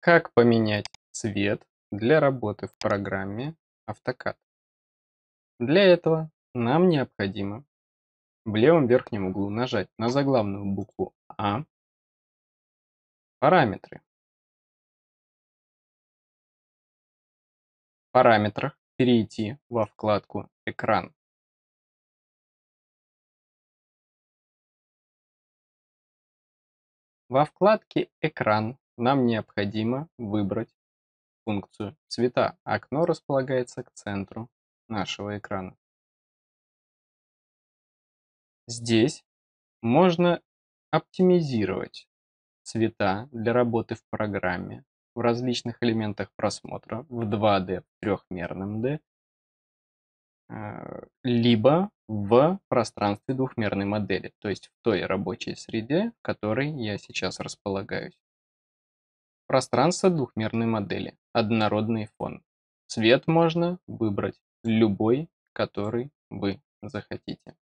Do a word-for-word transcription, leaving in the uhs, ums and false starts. Как поменять цвет для работы в программе AutoCAD? Для этого нам необходимо в левом верхнем углу нажать на заглавную букву А, параметры. В параметрах перейти во вкладку «Экран». Во вкладке «Экран» нам необходимо выбрать функцию цвета. Окно располагается к центру нашего экрана. Здесь можно оптимизировать цвета для работы в программе в различных элементах просмотра в два дэ, в трехмерном D, либо в пространстве двухмерной модели, то есть в той рабочей среде, в которой я сейчас располагаюсь. Пространство двухмерной модели, однородный фон. Цвет можно выбрать любой, который вы захотите.